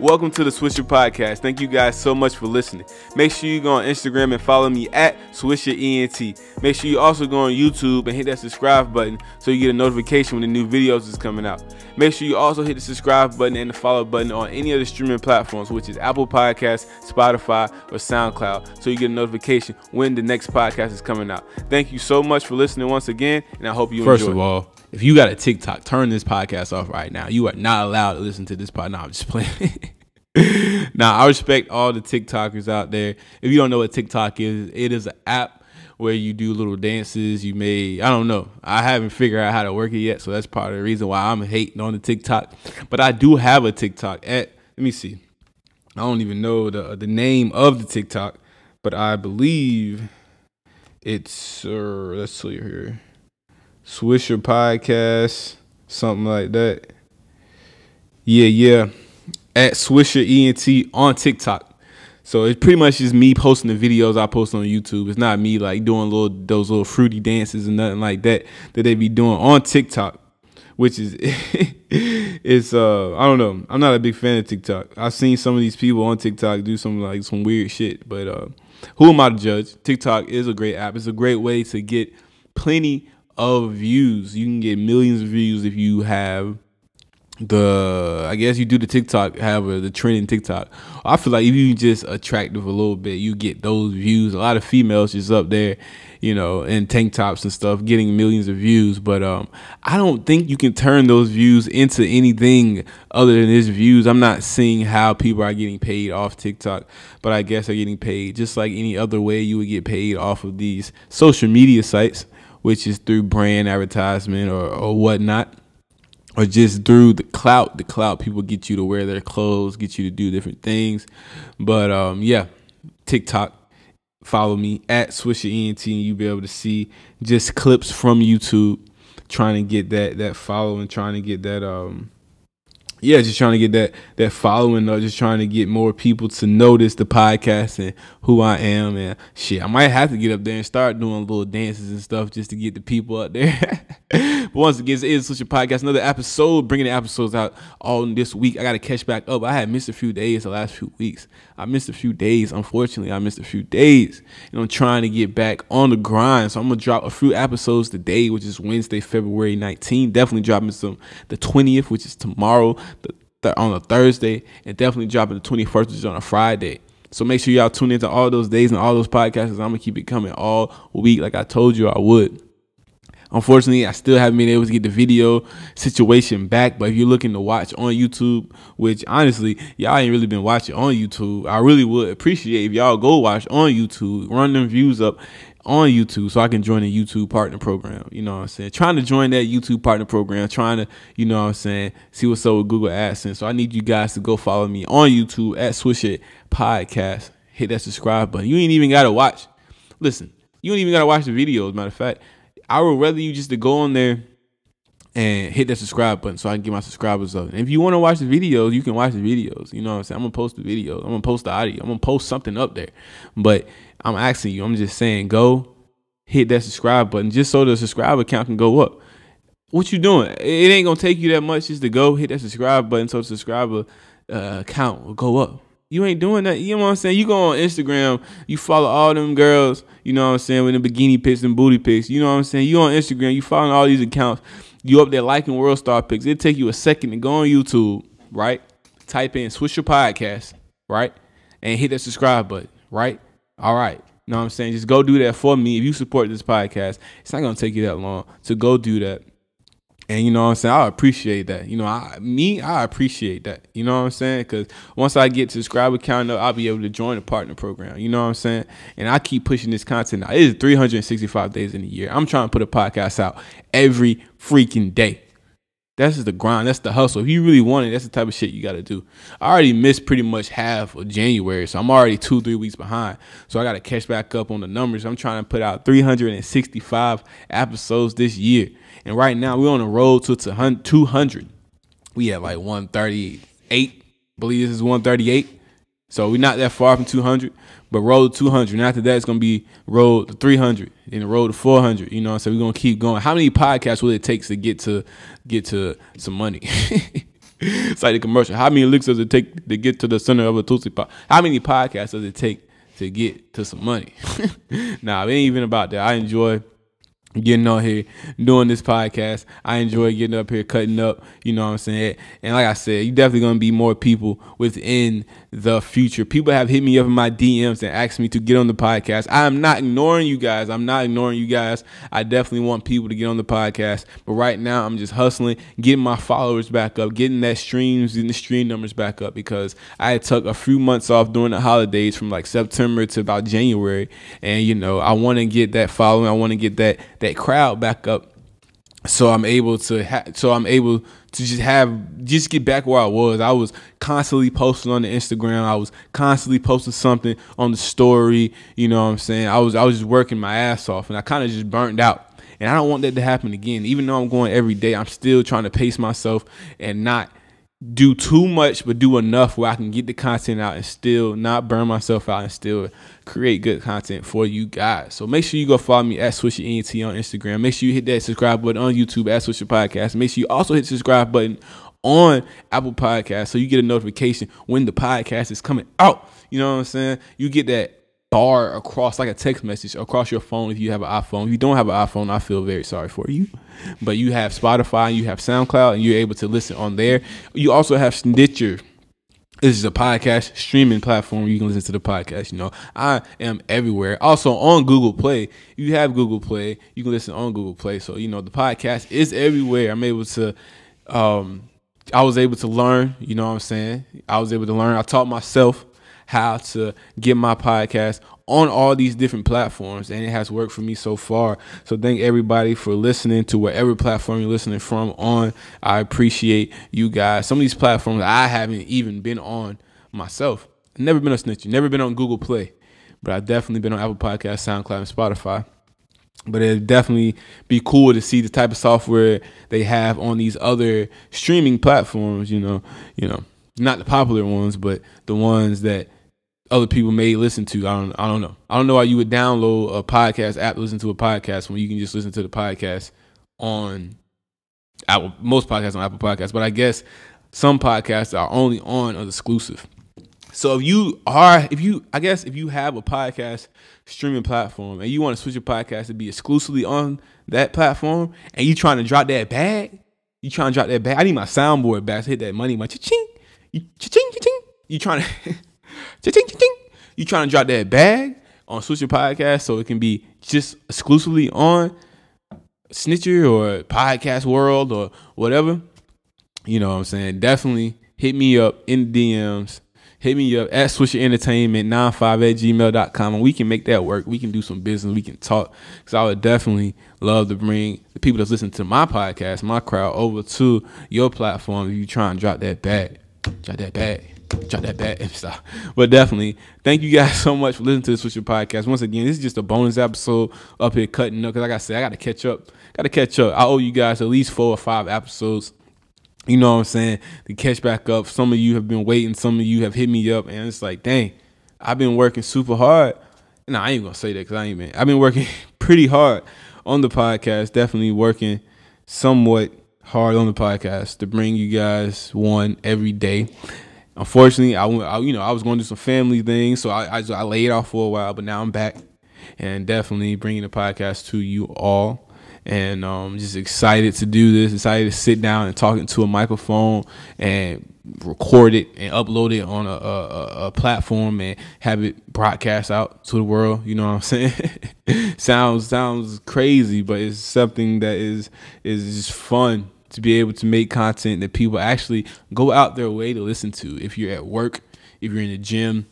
Welcome to the Swisher Podcast. Thank you guys so much for listening. Make sure you go on Instagram and follow me at Swisher ENT. Make sure you also go on YouTube and hit that subscribe button so you get a notification when the new videos is coming out. Make sure you also hit the subscribe button and the follow button on any of the streaming platforms, which is Apple Podcasts, Spotify, or SoundCloud, so you get a notification when the next podcast is coming out. Thank you so much for listening once again, and I hope you enjoy. First of all, if you got a TikTok, turn this podcast off right now. You are not allowed to listen to this podcast. Nah, I'm just playing. Now, I respect all the TikTokers out there. If you don't know what TikTok is, it is an app where you do little dances. You may, I don't know. I haven't figured out how to work it yet, so that's part of the reason why I'm hating on the TikTok. But I do have a TikTok at, let me see. I don't even know the name of the TikTok, but I believe it's, let's see here. Swisher Podcast, something like that. Yeah. At Swisher ENT on TikTok. So it's pretty much just me posting the videos I post on YouTube. It's not me like doing those little fruity dances and nothing like that that they be doing on TikTok, which is I don't know. I'm not a big fan of TikTok. I've seen some of these people on TikTok do some weird shit, but who am I to judge? TikTok is a great app. It's a great way to get plenty of views. You can get millions of views if you have you do the TikTok, the trend in TikTok. I feel like if you just attractive a little bit, you get those views. A lot of females just up there, you know, in tank tops and stuff, getting millions of views. But I don't think you can turn those views into anything other than his views. I'm not seeing how people are getting paid off TikTok, but I guess they're getting paid just like any other way you would get paid off of these social media sites, which is through brand advertisement or whatnot, or just through the clout. The clout people get you to wear their clothes, get you to do different things. But yeah, TikTok, follow me at Swisher ENT, and you'll be able to see just clips from YouTube, trying to get that following, trying to get that just trying to get that following, or just trying to get more people to notice the podcast and who I am. And shit, I might have to get up there and start doing little dances and stuff just to get the people up there. But once again, it is Swisher Podcast, another episode, bringing the episodes out all this week. I got to catch back up. I had missed a few days the last few weeks. I missed a few days. Unfortunately, I missed a few days. And I'm trying to get back on the grind. So I'm going to drop a few episodes today, which is Wednesday, February 19th. Definitely dropping some the 20th, which is tomorrow, on a Thursday, and definitely dropping the 21st, which is on a Friday. So make sure y'all tune into all those days and all those podcasts. I'm going to keep it coming all week like I told you I would. Unfortunately, I still haven't been able to get the video situation back. But if you're looking to watch on YouTube, which honestly, y'all ain't really been watching on YouTube, I really would appreciate if y'all go watch on YouTube, run them views up on YouTube so I can join the YouTube partner program. You know what I'm saying? Trying to join that YouTube partner program, trying to, you know what I'm saying, see what's up with Google AdSense. So I need you guys to go follow me on YouTube at Swisher Podcast. Hit that subscribe button. You ain't even got to watch. Listen, you ain't even got to watch the videos, matter of fact. I would rather you just to go on there and hit that subscribe button so I can get my subscribers up. And if you want to watch the videos, you can watch the videos. You know what I'm saying? I'm going to post the videos. I'm going to post the audio. I'm going to post something up there. But I'm asking you, I'm just saying, go hit that subscribe button just so the subscriber count can go up. What you doing? It ain't going to take you that much just to go hit that subscribe button so the subscriber count will go up. You ain't doing that. You know what I'm saying? You go on Instagram, you follow all them girls, you know what I'm saying, with the bikini pics and booty pics. You know what I'm saying? You on Instagram, you following all these accounts. You up there liking world star pics. It'll take you a second to go on YouTube, right? Type in Swisher Podcast, right? And hit that subscribe button, right? All right. You know what I'm saying? Just go do that for me. If you support this podcast, it's not going to take you that long to go do that. And you know what I'm saying? I appreciate that. You know, I appreciate that. You know what I'm saying? Because once I get subscriber count up, I'll be able to join the partner program. You know what I'm saying? And I keep pushing this content out. It is 365 days in a year. I'm trying to put a podcast out every freaking day. That's just the grind. That's the hustle. If you really want it, that's the type of shit you got to do. I already missed pretty much half of January, so I'm already 2-3 weeks behind. So I got to catch back up on the numbers. I'm trying to put out 365 episodes this year. And right now, we're on the road to 200. We at like 138. I believe this is 138. So we're not that far from 200. But road to 200. And after that, it's going to be road to 300. And the road to 400. You know what I'm saying? We're going to keep going. How many podcasts will it take to get to some money? It's like the commercial. How many licks does it take to get to the center of a Tootsie Pop? How many podcasts does it take to get to some money? Nah, it ain't even about that. I enjoy getting on here, doing this podcast. I enjoy getting up here, cutting up, you know what I'm saying? And like I said, you definitely going to be more people within the future. People have hit me up in my DMs and asked me to get on the podcast. I'm not ignoring you guys. I'm not ignoring you guys. I definitely want people to get on the podcast. But right now, I'm just hustling, getting my followers back up, getting that streams and the stream numbers back up, because I took a few months off during the holidays from like September to about January. And, you know, I want to get that following. I want to get that crowd back up, so I'm able to just get back where I was. I was constantly posting on the Instagram. I was constantly posting something on the story. You know what I'm saying? I was just working my ass off, and I kind of just burnt out. And I don't want that to happen again. Even though I'm going every day, I'm still trying to pace myself and not do too much, but do enough where I can get the content out and still not burn myself out and still create good content for you guys. So make sure you go follow me at Swisher ENT on Instagram. Make sure you hit that subscribe button on YouTube at Swisher Podcast. Make sure you also hit the subscribe button on Apple Podcasts so you get a notification when the podcast is coming out. You know what I'm saying? You get that bar across, like a text message across your phone if you have an iPhone. If you don't have an iPhone, I feel very sorry for you, but you have Spotify, you have SoundCloud, and you're able to listen on there. You also have Stitcher. This is a podcast streaming platform where you can listen to the podcast. You know, I am everywhere. Also on Google Play. You have Google Play, you can listen on Google Play. So, you know, the podcast is everywhere. I'm able to I was able to learn, you know what I'm saying? I was able to learn. I taught myself how to get my podcast on all these different platforms, and it has worked for me so far. So thank everybody for listening to whatever platform you're listening from on. I appreciate you guys. Some of these platforms I haven't even been on myself. I've never been on Snitch, never been on Google Play, but I've definitely been on Apple Podcasts, SoundCloud, and Spotify. But it'd definitely be cool to see the type of software they have on these other streaming platforms, you know, not the popular ones, but the ones that other people may listen to. I don't know. I don't know why you would download a podcast app to listen to a podcast when you can just listen to the podcast on Apple. Most podcasts on Apple Podcasts, but I guess some podcasts are only on or exclusive. So I guess if you have a podcast streaming platform and you want to switch your podcast to be exclusively on that platform, and you trying to drop that bag, I need my soundboard back. So hit that money, my cha-ching, cha-ching, cha-ching. You trying to. You trying to drop that bag on Swisher Podcast so it can be just exclusively on Snitcher or Podcast World or whatever. You know what I'm saying? Definitely hit me up in the DMs. Hit me up at Swisher Entertainment 95@gmail.com, and we can make that work. We can do some business. We can talk, because I would definitely love to bring the people that's listening to my podcast, my crowd, over to your platform if you try and drop that bag. Drop that bag. Drop that bad and stuff. But definitely, thank you guys so much for listening to the Swisher Podcast. Once again, this is just a bonus episode up here cutting up, because like I said, I got to catch up. I owe you guys at least 4 or 5 episodes. You know what I'm saying? To catch back up. Some of you have been waiting. Some of you have hit me up, and it's like, dang, I've been working super hard. Nah, I ain't going to say that, because I've been working pretty hard on the podcast. Definitely working somewhat hard on the podcast to bring you guys one every day. Unfortunately, I was going to do some family things, so I laid off for a while, but now I'm back and definitely bringing the podcast to you all. And just excited to do this, excited to sit down and talk into a microphone and record it and upload it on a platform and have it broadcast out to the world. You know what I'm saying? Sounds crazy, but it's something that is just fun. To be able to make content that people actually go out their way to listen to. If you're at work, if you're in the gym,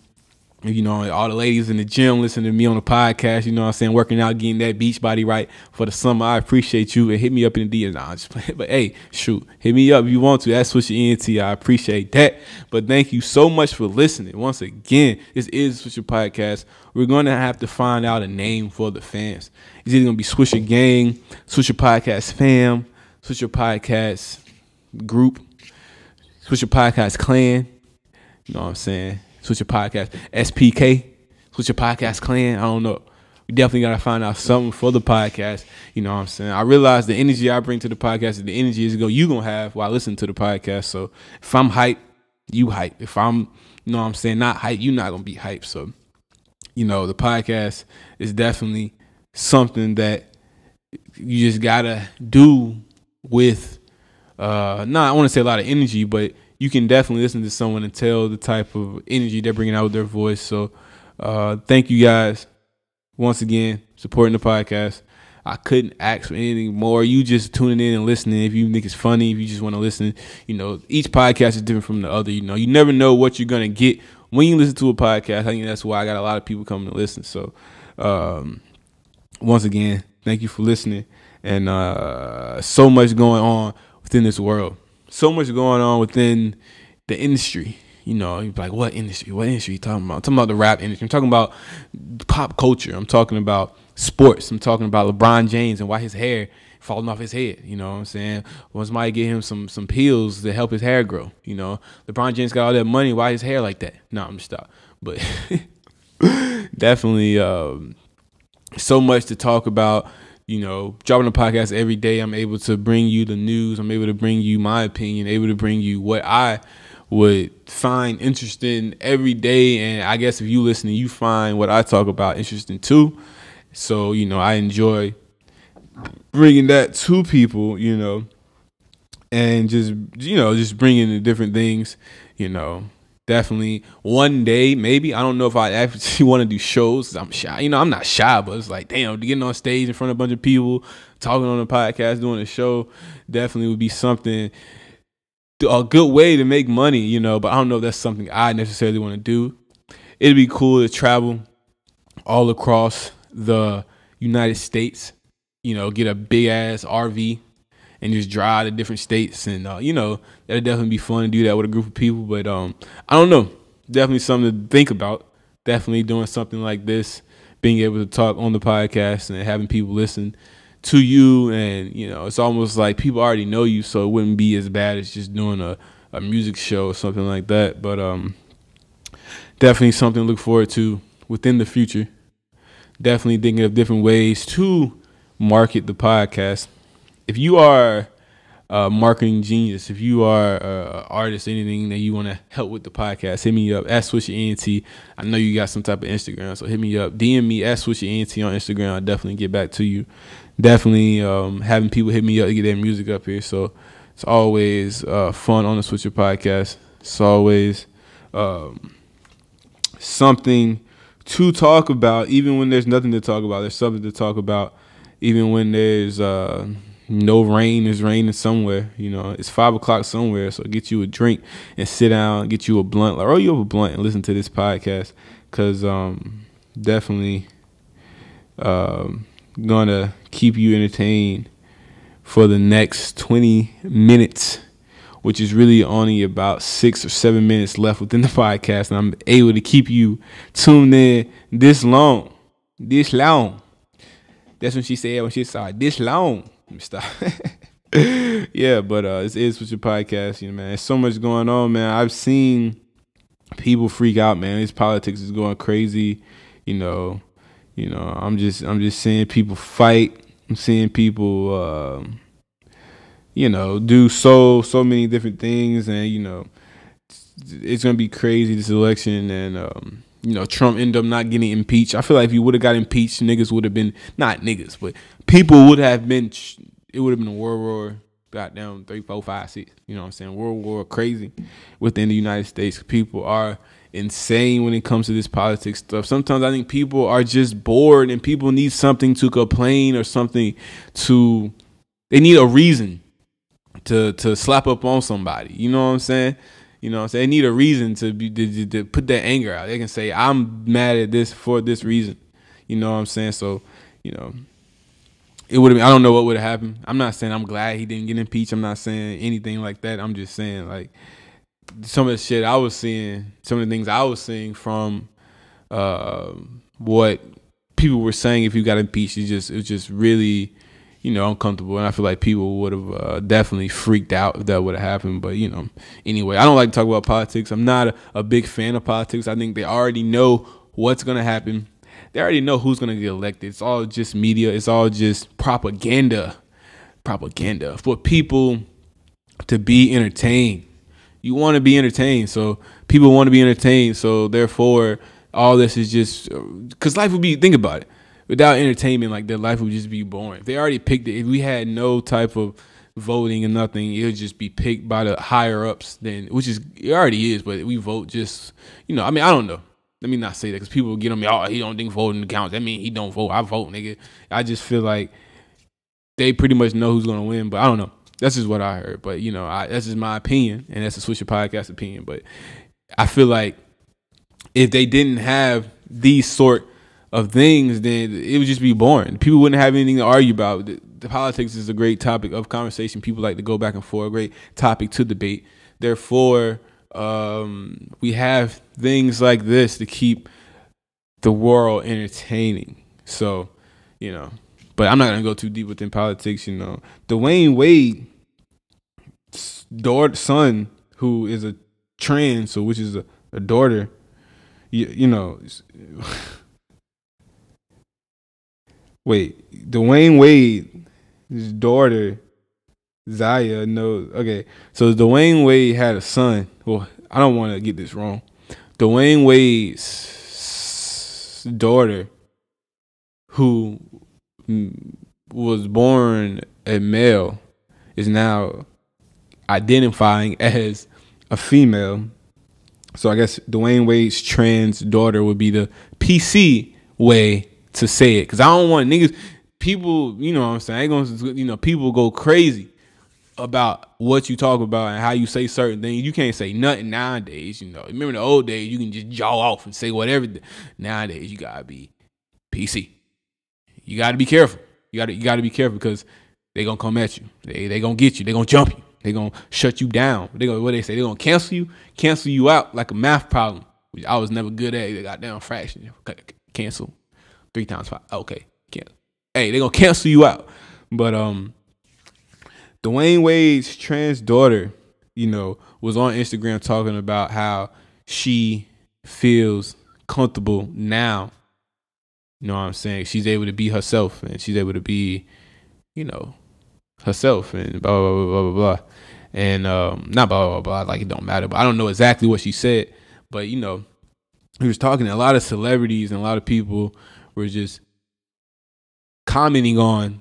you know, all the ladies in the gym listening to me on the podcast, you know what I'm saying, working out, getting that beach body right for the summer. I appreciate you, and hit me up in the DMs. Nah, I'm just playing. But hey, shoot, hit me up if you want to. That's Swisher ENT. I appreciate that. But thank you so much for listening. Once again, this is Swisher Podcast. We're going to have to find out a name for the fans. It's either going to be Swisher Gang, Swisher Podcast Fam, Swisher Podcast Group, Swisher Podcast Clan, you know what I'm saying, Swisher Podcast SPK, Swisher Podcast Clan, I don't know, We definitely got to find out something for the podcast. You know what I'm saying? I realize the energy I bring to the podcast is the energy is you're going to have while listening to the podcast. So if I'm hype, you hype. If I'm, you know what I'm saying, not hype, you're not going to be hype. So, you know, the podcast is definitely something that you just got to do with, I want to say a lot of energy, but you can definitely listen to someone and tell the type of energy they're bringing out with their voice. So thank you guys once again supporting the podcast. I couldn't ask for anything more. You just tuning in and listening. If you think it's funny, if you just want to listen, you know, each podcast is different from the other. You know, you never know what you're going to get when you listen to a podcast. I think that's why I got a lot of people coming to listen. So once again, thank you for listening. And so much going on within this world. So much going on within the industry. You know, you're like, what industry? What industry are you talking about? I'm talking about the rap industry. I'm talking about pop culture. I'm talking about sports. I'm talking about LeBron James and why his hair falling off his head. You know what I'm saying? Once might get him some pills to help his hair grow. You know, LeBron James got all that money. Why his hair like that? No, I'm just stop. But definitely so much to talk about. You know, dropping a podcast every day, I'm able to bring you the news. I'm able to bring you my opinion, able to bring you what I would find interesting every day. And I guess if you listen, you find what I talk about interesting too. So, you know, I enjoy bringing that to people, you know, and just, you know, just bringing the different things, you know. Definitely one day, maybe. I don't know if I actually want to do shows. I'm shy. You know, I'm not shy, but it's like, damn, getting on stage in front of a bunch of people, talking on a podcast, doing a show, definitely would be something, a good way to make money, you know, but I don't know if that's something I necessarily want to do. It'd be cool to travel all across the United States, you know, get a big ass RV and just drive to different states. And, you know, that'd definitely be fun to do that with a group of people. But I don't know. Definitely something to think about. Definitely doing something like this, being able to talk on the podcast and having people listen to you. And, you know, it's almost like people already know you, so it wouldn't be as bad as just doing a music show or something like that. But definitely something to look forward to within the future. Definitely thinking of different ways to market the podcast. If you are a marketing genius, if you are an artist, anything that you want to help with the podcast, hit me up at Swisher ENT. I know you got some type of Instagram, so hit me up. DM me at Swisher ENT on Instagram. I'll definitely get back to you. Definitely having people hit me up to get their music up here. So it's always fun on the Swisher podcast. It's always something to talk about, even when there's nothing to talk about. There's something to talk about, even when there's no rain is raining somewhere. You know, it's 5 o'clock somewhere, so get you a drink and sit down, get you a blunt, like roll you up a blunt and listen to this podcast, because definitely gonna keep you entertained for the next 20 minutes, which is really only about 6 or 7 minutes left within the podcast, and I'm able to keep you tuned in this long. That's what she said when she started, this long. Let me stop. Yeah, but this is with your podcast, you know, man. There's so much going on, man. I've seen people freak out, man. This politics is going crazy, you know. You know, I'm just seeing people fight. I'm seeing people, you know, do so many different things, and you know, it's gonna be crazy this election, and you know, Trump ended up not getting impeached. I feel like if he would have got impeached, niggas would have been, not niggas, but people would have been, it would have been a world war, goddamn, 3, 4, 5, 6. You know what I'm saying? World war crazy within the United States. People are insane when it comes to this politics stuff. Sometimes I think people are just bored and people need something to complain or something to, they need a reason to slap up on somebody. You know what I'm saying? You know what I'm saying? They need a reason to put their anger out. They can say, I'm mad at this for this reason. You know what I'm saying? So, you know, it would have been, I don't know what would have happened. I'm not saying I'm glad he didn't get impeached. I'm not saying anything like that. I'm just saying, like, some of the shit I was seeing, some of the things I was seeing from what people were saying if you got impeached, it was just really, you know, uncomfortable, and I feel like people would have definitely freaked out if that would have happened. But, you know, anyway, I don't like to talk about politics. I'm not a big fan of politics. I think they already know what's going to happen. they already know who's going to get elected. It's all just media. It's all just propaganda for people to be entertained. You want to be entertained. So people want to be entertained. So therefore, all this is just because life would be, think about it. Without entertainment, like, their life would just be boring. If they already picked it, if we had no type of voting and nothing, it would just be picked by the higher ups, then, which is, it already is, but we vote just, you know, I mean, I don't know. Let me not say that because people get on me, oh, he don't think voting counts. That mean he don't vote. I vote, nigga. I just feel like they pretty much know who's going to win, but I don't know. That's just what I heard. But, you know, that's just my opinion, and that's a Swisher Podcast opinion. But I feel like if they didn't have these sort of things, then it would just be boring. People wouldn't have anything to argue about. The politics is a great topic of conversation. People like to go back and forth, a great topic to debate. Therefore, we have things like this to keep the world entertaining. So, you know, but I'm not going to go too deep within politics, you know. Dwyane Wade's son, who is a trans, so which is a daughter, you know, wait, Dwyane Wade's daughter, Zaya, knows. Okay, so Dwyane Wade had a son. Well, I don't want to get this wrong. Dwyane Wade's daughter, who was born a male, is now identifying as a female. So I guess Dwyane Wade's trans daughter would be the PC way to say it, because I don't want niggas, people, you know what I'm saying, I ain't gonna, you know, people go crazy about what you talk about and how you say certain things. You can't say nothing nowadays, you know. Remember in the old days, you can just jaw off and say whatever. Nowadays, you gotta be PC. You gotta be careful. You gotta be careful, because they gonna come at you. They gonna get you. They gonna jump you. They gonna shut you down. They gonna, what they say? They gonna cancel you out like a math problem, which I was never good at. They got down fraction, cancel. 3 times 5. Okay. Hey, they're going to cancel you out. But Dwyane Wade's trans daughter, you know, was on Instagram talking about how she feels comfortable now. You know what I'm saying? She's able to be herself, and she's able to be, you know, herself and blah, blah, blah, blah, blah, blah. And not blah, blah, blah, blah. Like, it don't matter. But I don't know exactly what she said. But, you know, he was talking to a lot of celebrities and a lot of people were just commenting on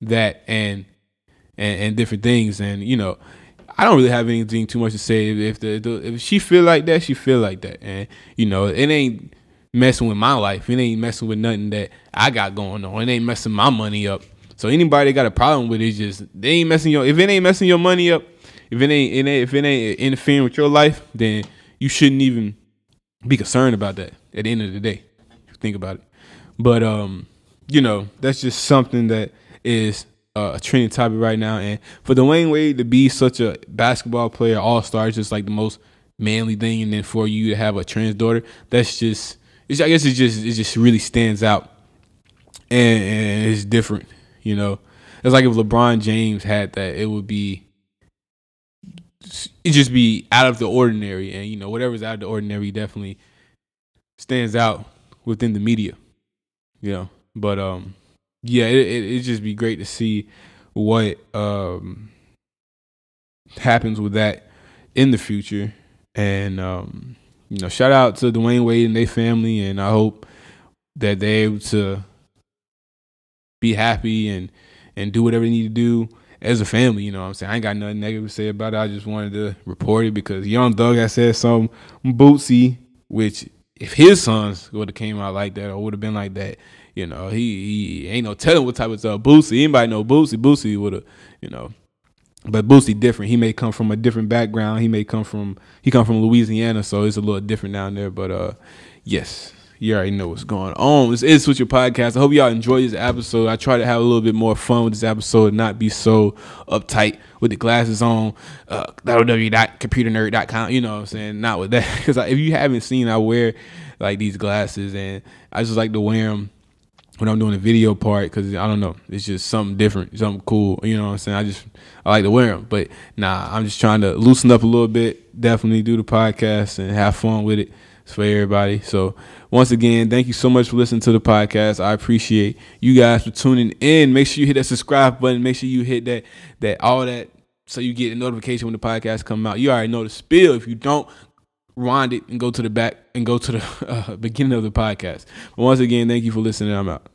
that and different things. And, you know, I don't really have anything too much to say. If she feel like that, she feel like that. And, you know, it ain't messing with my life. It ain't messing with nothing that I got going on. It ain't messing my money up. So anybody got a problem with it, just, they ain't messing your, if it ain't messing your money up, if it ain't interfering with your life, then you shouldn't even be concerned about that at the end of the day. Think about it. But, you know, that's just something that is a trending topic right now. And for Dwyane Wade to be such a basketball player, all-star, it's just like the most manly thing. And then for you to have a trans daughter, that's just, it's, I guess it just really stands out. And it's different, you know. It's like if LeBron James had that, it would be, it just be out of the ordinary. And, you know, whatever's out of the ordinary definitely stands out within the media, you know. But yeah, it'd just be great to see what happens with that in the future. And you know, shout out to Dwyane Wade and their family, and I hope that they're able to be happy and do whatever they need to do as a family, you know what I'm saying? I ain't got nothing negative to say about it. I just wanted to report it because Young Thug had said something bootsy, which if his sons would have came out like that or would have been like that, you know, he ain't no telling what type of stuff. Bootsy, anybody know Bootsy? Bootsy would have, you know. But Bootsy different. He may come from a different background. He come from Louisiana, so it's a little different down there. But yes, you already know what's going on. This is Swisher Podcast. I hope y'all enjoyed this episode. I try to have a little bit more fun with this episode and not be so uptight with the glasses on. www.computernerd.com, you know what I'm saying? Not with that. Because if you haven't seen, I wear like these glasses, and I just like to wear them when I'm doing the video part, because I don't know, it's just something different, something cool, you know what I'm saying? I like to wear them. But nah, I'm just trying to loosen up a little bit, definitely do the podcast and have fun with it. It's for everybody. So once again, thank you so much for listening to the podcast. I appreciate you guys for tuning in. Make sure you hit that subscribe button. Make sure you hit that all that so you get a notification when the podcast comes out. You already know the spiel. If you don't, rewind it and go to the back and go to the beginning of the podcast. But once again, thank you for listening. I'm out.